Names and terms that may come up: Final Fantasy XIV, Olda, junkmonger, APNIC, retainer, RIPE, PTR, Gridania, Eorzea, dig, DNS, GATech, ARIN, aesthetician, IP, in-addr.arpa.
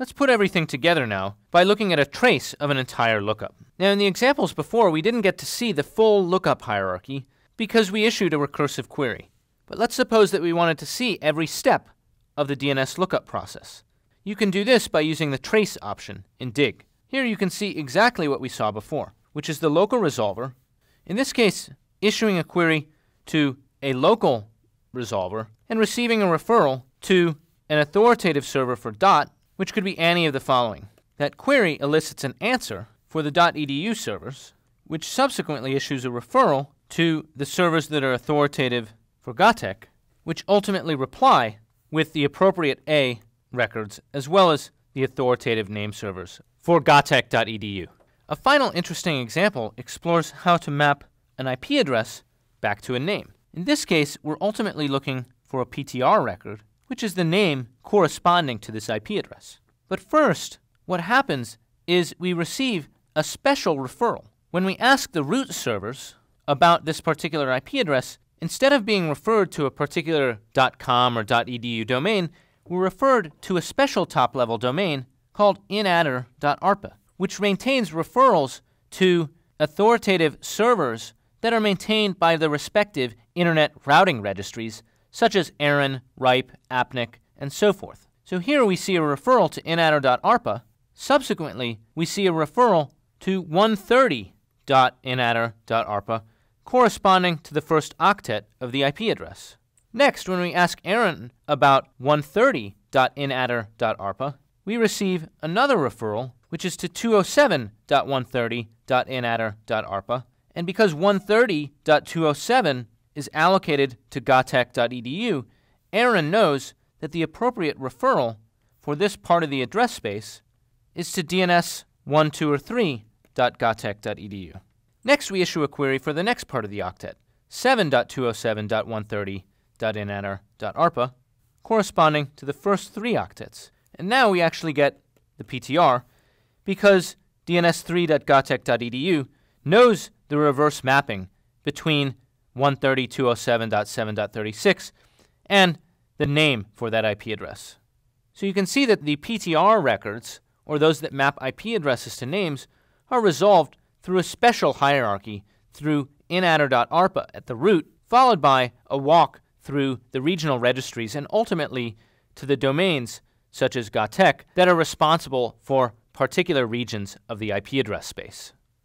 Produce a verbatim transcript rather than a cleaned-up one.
Let's put everything together now by looking at a trace of an entire lookup. Now, in the examples before, we didn't get to see the full lookup hierarchy because we issued a recursive query. But let's suppose that we wanted to see every step of the D N S lookup process. You can do this by using the trace option in dig. Here you can see exactly what we saw before, which is the local resolver, in this case issuing a query to a local resolver and receiving a referral to an authoritative server for dot, which could be any of the following. That query elicits an answer for the .edu servers, which subsequently issues a referral to the servers that are authoritative for GATech, which ultimately reply with the appropriate A records as well as the authoritative name servers for gatech dot e d u. A final interesting example explores how to map an I P address back to a name. In this case, we're ultimately looking for a P T R record, which is the name corresponding to this I P address. But first, what happens is we receive a special referral. When we ask the root servers about this particular I P address, instead of being referred to a particular .com or .edu domain, we're referred to a special top-level domain called in addr dot arpa, which maintains referrals to authoritative servers that are maintained by the respective internet routing registries such as ARIN, RIPE, APNIC, and so forth. So here we see a referral to in addr dot arpa. Subsequently, we see a referral to one thirty dot in addr dot arpa corresponding to the first octet of the I P address. Next, when we ask ARIN about one thirty dot in addr dot arpa, we receive another referral, which is to two oh seven dot one thirty dot in addr dot arpa, and because one thirty dot two oh seven is allocated to gatech dot e d u, ARIN knows that the appropriate referral for this part of the address space is to d n s one, two, or three dot gatech dot e d u. Next, we issue a query for the next part of the octet, seven dot two oh seven dot one thirty dot in addr dot arpa, corresponding to the first three octets. And now we actually get the P T R because d n s three dot gatech dot e d u knows the reverse mapping between one thirty dot two oh seven dot seven dot thirty-six and the name for that I P address. So you can see that the P T R records, or those that map I P addresses to names, are resolved through a special hierarchy through in addr dot arpa at the root, followed by a walk through the regional registries and ultimately to the domains such as GATech that are responsible for particular regions of the I P address space.